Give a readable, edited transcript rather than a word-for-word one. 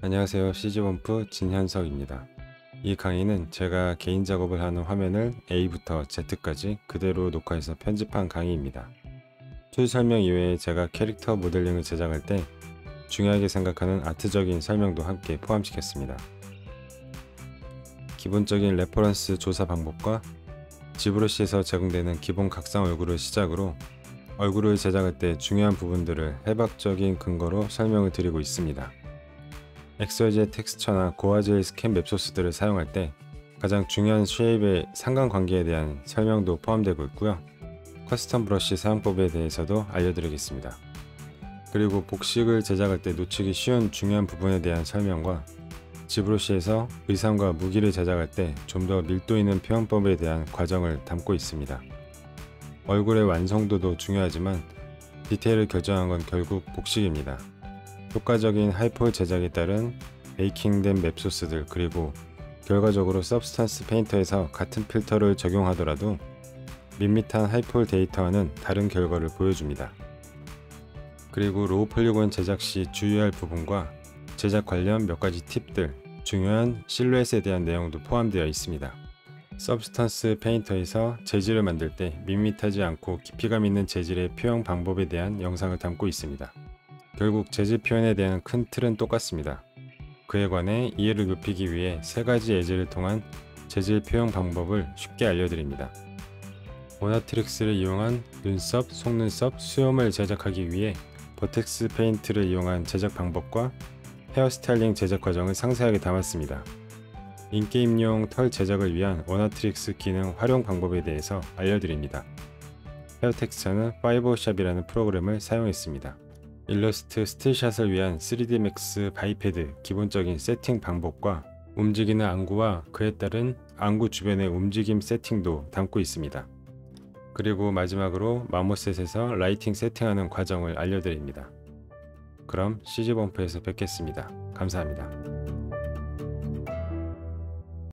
안녕하세요, CGBUMP 진현석입니다. 이 강의는 제가 개인 작업을 하는 화면을 A부터 Z까지 그대로 녹화해서 편집한 강의입니다. 툴 설명 이외에 제가 캐릭터 모델링을 제작할 때 중요하게 생각하는 아트적인 설명도 함께 포함시켰습니다. 기본적인 레퍼런스 조사 방법과 지브러시에서 제공되는 기본 각상 얼굴을 시작으로 얼굴을 제작할 때 중요한 부분들을 해박적인 근거로 설명을 드리고 있습니다. XYZ 텍스처나 고화질 스캔 맵소스들을 사용할 때 가장 중요한 쉐입의 상관관계에 대한 설명도 포함되고 있고요. 커스텀 브러쉬 사용법에 대해서도 알려드리겠습니다. 그리고 복식을 제작할 때 놓치기 쉬운 중요한 부분에 대한 설명과 지브러시에서 의상과 무기를 제작할 때 좀 더 밀도 있는 표현법에 대한 과정을 담고 있습니다. 얼굴의 완성도도 중요하지만 디테일을 결정한 건 결국 복식입니다. 효과적인 하이폴 제작에 따른 베이킹된 맵소스들, 그리고 결과적으로 서브스턴스 페인터에서 같은 필터를 적용하더라도 밋밋한 하이폴 데이터와는 다른 결과를 보여줍니다. 그리고 로우 폴리곤 제작 시 주의할 부분과 제작 관련 몇 가지 팁들, 중요한 실루엣에 대한 내용도 포함되어 있습니다. 서브스턴스 페인터에서 재질을 만들 때 밋밋하지 않고 깊이감 있는 재질의 표현 방법에 대한 영상을 담고 있습니다. 결국 재질 표현에 대한 큰 틀은 똑같습니다. 그에 관해 이해를 높이기 위해 세 가지 예제를 통한 재질 표현 방법을 쉽게 알려드립니다. 오나트릭스를 이용한 눈썹, 속눈썹, 수염을 제작하기 위해 버텍스 페인트를 이용한 제작 방법과 헤어스타일링 제작 과정을 상세하게 담았습니다. 인게임용 털 제작을 위한 오나트릭스 기능 활용 방법에 대해서 알려드립니다. 헤어 텍스처는 5샵이라는 프로그램을 사용했습니다. 일러스트 스틸샷을 위한 3dsmax 바이패드 기본적인 세팅 방법과 움직이는 안구와 그에 따른 안구 주변의 움직임 세팅도 담고 있습니다. 그리고 마지막으로 마모셋에서 라이팅 세팅하는 과정을 알려드립니다. 그럼 CGBUMP에서 뵙겠습니다. 감사합니다.